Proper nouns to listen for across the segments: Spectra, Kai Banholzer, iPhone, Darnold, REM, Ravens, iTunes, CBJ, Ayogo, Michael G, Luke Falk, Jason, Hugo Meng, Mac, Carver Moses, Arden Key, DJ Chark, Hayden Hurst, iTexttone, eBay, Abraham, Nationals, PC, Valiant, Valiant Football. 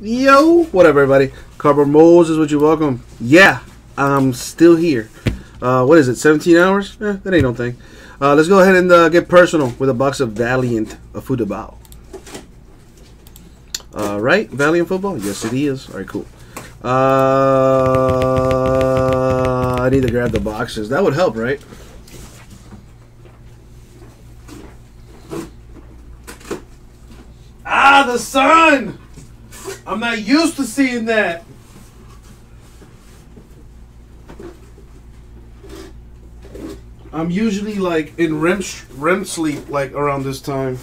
Yo, what up, everybody? Carver Moses, would you welcome? Yeah, I'm still here. What is it, 17 hours? That ain't no thing. Let's go ahead and get personal with a box of Valiant Football. Right? Valiant Football? Yes, it is. All right, cool. I need to grab the boxes. That would help, right? Ah, the sun! I'm not used to seeing that. I'm usually like in REM sleep, like around this time.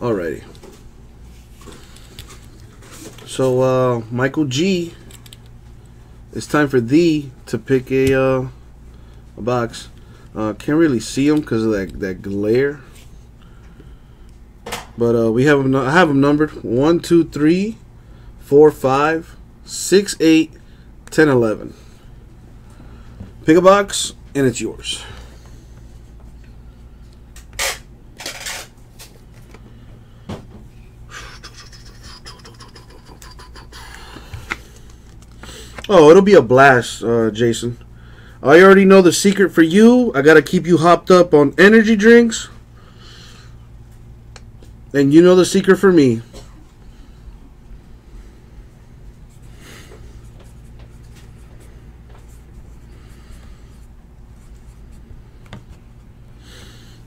Alrighty. So, Michael G, it's time for thee to pick a box. Can't really see them because of that glare. But we have them. I have them numbered 1, 2, 3, 4, 5, 6, 8, 10, 11. Pick a box, and it's yours. Oh, it'll be a blast, Jason. I already know the secret for you. I gotta keep you hopped up on energy drinks. And you know the secret for me.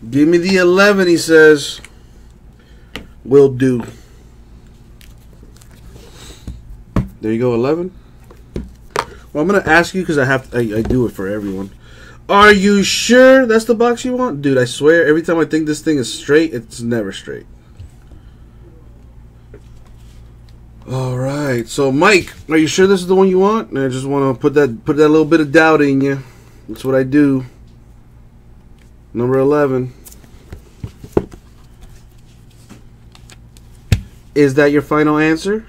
Give me the 11, he says. Will do. There you go, 11. Well, I'm going to ask you because I do it for everyone. Are you sure that's the box you want? Dude, I swear, every time I think this thing is straight, it's never straight. All right. So, Mike, are you sure this is the one you want? And I just want to put that little bit of doubt in you. That's what I do. Number 11. Is that your final answer?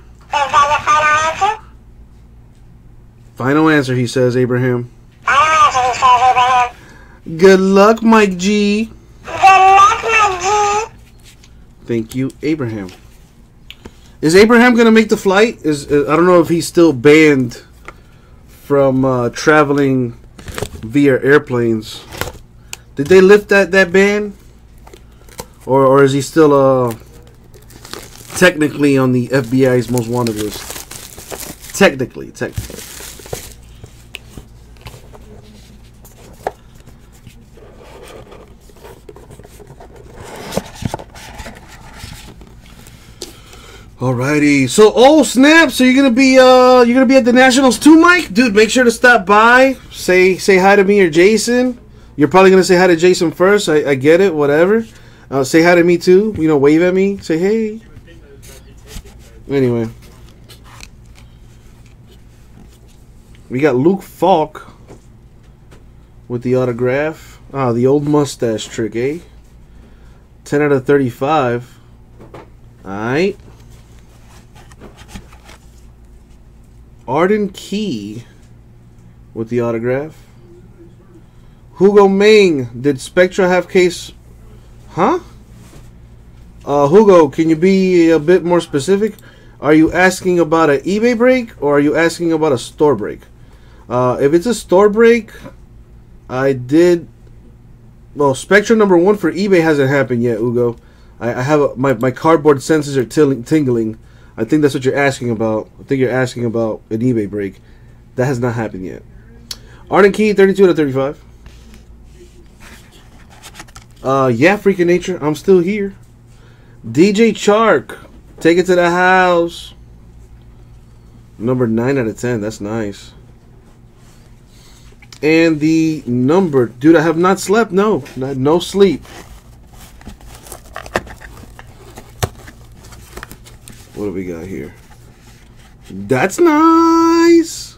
Final answer, he says, Abraham. Good luck, Mike G. Good luck, Mike G. Thank you, Abraham. Is Abraham gonna make the flight? I don't know if he's still banned from traveling via airplanes. Did they lift that ban, or is he still technically on the FBI's most wanted list? Technically. Alrighty, so oh snap! So you're gonna be at the Nationals too, Mike? Dude, make sure to stop by. Say hi to me or Jason. You're probably gonna say hi to Jason first. I get it, whatever. Say hi to me too. You know, wave at me. Say hey. Anyway, we got Luke Falk with the autograph. Ah, the old mustache trick, eh? 10 out of 35. All right. Arden Key with the autograph. Hugo Meng, did Spectra have case? Huh? Hugo, can you be a bit more specific? Are you asking about an eBay break or are you asking about a store break? If it's a store break, I did. Well, Spectra number 1 for eBay hasn't happened yet, Hugo. I have my cardboard senses are tingling. I think that's what you're asking about. I think you're asking about an eBay break. That has not happened yet. Arden Key, 32 out of 35. Yeah, freaking nature. I'm still here. DJ Chark, take it to the house. Number 9 out of 10. That's nice. And the number. Dude, I have not slept. No. No sleep. What do we got here? That's nice.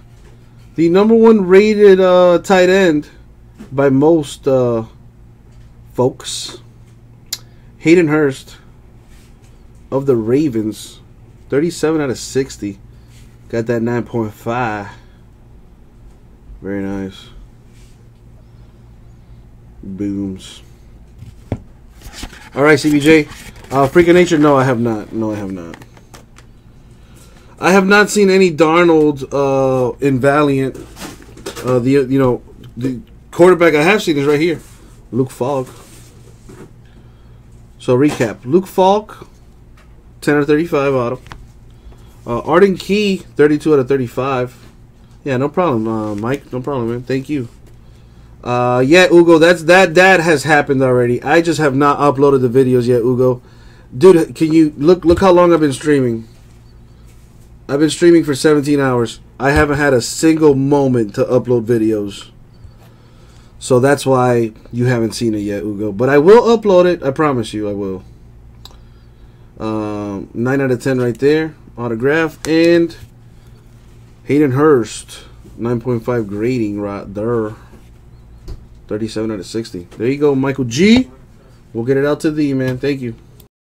The number 1 rated tight end by most folks. Hayden Hurst of the Ravens. 37 out of 60. Got that 9.5. Very nice. Booms. All right, CBJ. Freak of Nature? No, I have not. No, I have not. I have not seen any Darnold in Valiant. The quarterback I have seen is right here, Luke Falk. So recap: Luke Falk, 10/35 auto. Arden Key, 32/35. Yeah, no problem, Mike. No problem, man. Thank you. Yeah, Hugo, that has happened already. I just have not uploaded the videos yet, Hugo. Dude, can you look how long I've been streaming? I've been streaming for 17 hours. I haven't had a single moment to upload videos. So that's why you haven't seen it yet, Hugo. But I will upload it. I promise you I will. 9 out of 10 right there. Autograph. And Hayden Hurst. 9.5 grading right there. 37 out of 60. There you go, Michael G. We'll get it out to thee, man. Thank you.